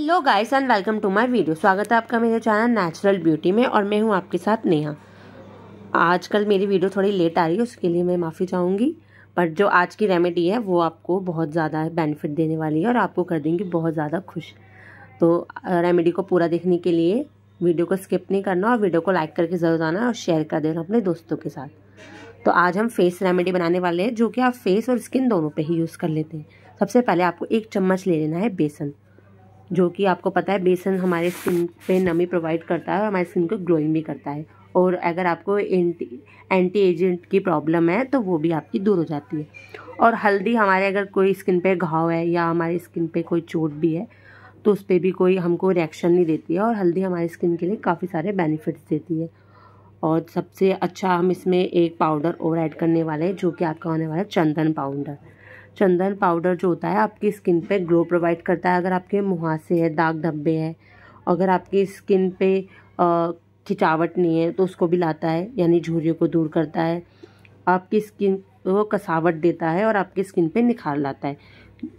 Hello guys and welcome to my video. स्वागत है आपका मेरे चैनल नेचुरल ब्यूटी में और मैं हूं आपके साथ नेहा। आजकल मेरी वीडियो थोड़ी लेट आ रही है, उसके लिए मैं माफ़ी चाहूँगी, बट जो आज की रेमेडी है वो आपको बहुत ज़्यादा बेनिफिट देने वाली है और आपको कर देंगी बहुत ज़्यादा खुश। तो रेमेडी को पूरा देखने के लिए वीडियो को स्किप नहीं करना और वीडियो को लाइक करके ज़रूर आना और शेयर कर देना अपने दोस्तों के साथ। तो आज हम फेस रेमेडी बनाने वाले हैं जो कि आप फेस और स्किन दोनों पर ही यूज़ कर लेते हैं। सबसे पहले आपको 1 चम्मच ले लेना है बेसन, जो कि आपको पता है बेसन हमारे स्किन पे नमी प्रोवाइड करता है और हमारी स्किन को ग्लोइंग भी करता है, और अगर आपको एंटी एजेंट की प्रॉब्लम है तो वो भी आपकी दूर हो जाती है। और हल्दी हमारे अगर कोई स्किन पे घाव है या हमारी स्किन पे कोई चोट भी है तो उस पर भी कोई हमको रिएक्शन नहीं देती है, और हल्दी हमारी स्किन के लिए काफ़ी सारे बेनिफिट्स देती है। और सबसे अच्छा हम इसमें एक पाउडर और ऐड करने वाले हैं जो कि आपका होने वाला है चंदन पाउडर। चंदन पाउडर जो होता है आपकी स्किन पे ग्लो प्रोवाइड करता है। अगर आपके मुहासे है, दाग धब्बे हैं, अगर आपकी स्किन पे खिंचावट नहीं है तो उसको भी लाता है, यानी झुर्रियों को दूर करता है, आपकी स्किन को कसावट देता है और आपकी स्किन पे निखार लाता है।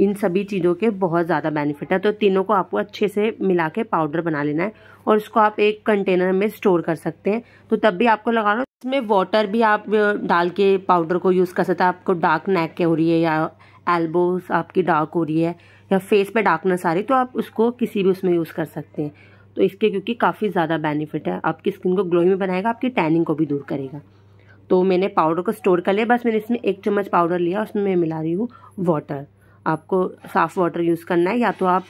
इन सभी चीज़ों के बहुत ज़्यादा बेनिफिट है। तो तीनों को आपको अच्छे से मिला के पाउडर बना लेना है और इसको आप एक कंटेनर में स्टोर कर सकते हैं। तो तब भी आपको लगा लो, इसमें वाटर भी आप डाल के पाउडर को यूज़ कर सकते हैं। आपको डार्क नेक हो रही है या एल्बोस आपकी डार्क हो रही है या फेस पे डार्कनेस आ रही है तो आप उसको किसी भी उसमें यूज़ कर सकते हैं। तो इसके क्योंकि काफ़ी ज़्यादा बेनिफिट है, आपकी स्किन को ग्लोइंग भी बनाएगा, आपकी टैनिंग को भी दूर करेगा। तो मैंने पाउडर को स्टोर कर लिया, बस मैंने इसमें 1 चम्मच पाउडर लिया, उसमें मैं मिला रही हूँ वाटर। आपको साफ़ वाटर यूज़ करना है या तो आप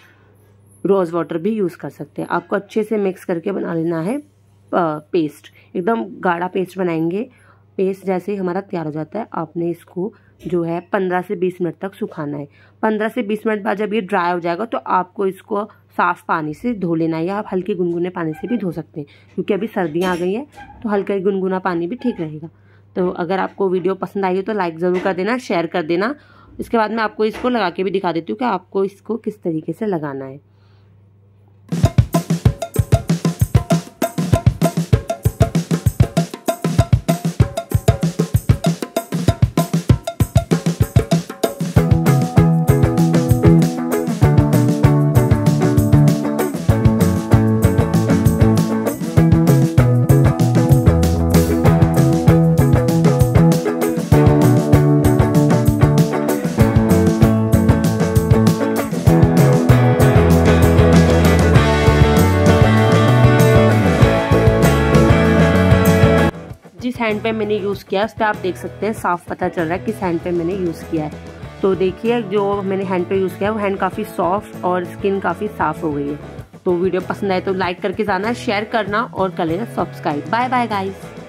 रोज़ वाटर भी यूज़ कर सकते हैं। आपको अच्छे से मिक्स करके बना लेना है पेस्ट, एकदम गाढ़ा पेस्ट बनाएंगे। पेस्ट जैसे ही हमारा तैयार हो जाता है आपने इसको जो है 15 से 20 मिनट तक सुखाना है। 15 से 20 मिनट बाद जब ये ड्राई हो जाएगा तो आपको इसको साफ़ पानी से धो लेना है, या आप हल्के गुनगुने पानी से भी धो सकते हैं, क्योंकि अभी सर्दियाँ आ गई हैं तो हल्का गुनगुना पानी भी ठीक रहेगा। तो अगर आपको वीडियो पसंद आई हो तो लाइक ज़रूर कर देना, शेयर कर देना। इसके बाद मैं आपको इसको लगा के भी दिखा देती हूँ कि आपको इसको किस तरीके से लगाना है। जिस हैंड पे मैंने यूज़ किया उस पर आप देख सकते हैं, साफ पता चल रहा है किस हैंड पे मैंने यूज़ किया है। तो देखिए जो मैंने हैंड पे यूज़ किया वो हैंड काफ़ी सॉफ्ट और स्किन काफ़ी साफ़ हो गई है। तो वीडियो पसंद आए तो लाइक करके जाना, शेयर करना और कर लेना सब्सक्राइब। Bye bye guys.